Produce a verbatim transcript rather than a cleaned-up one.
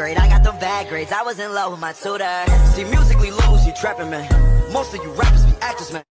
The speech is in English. grade, I got them bad grades. I was in love with my tutor. See, musically lose, you trapping, man. Most of you rappers be actors, man.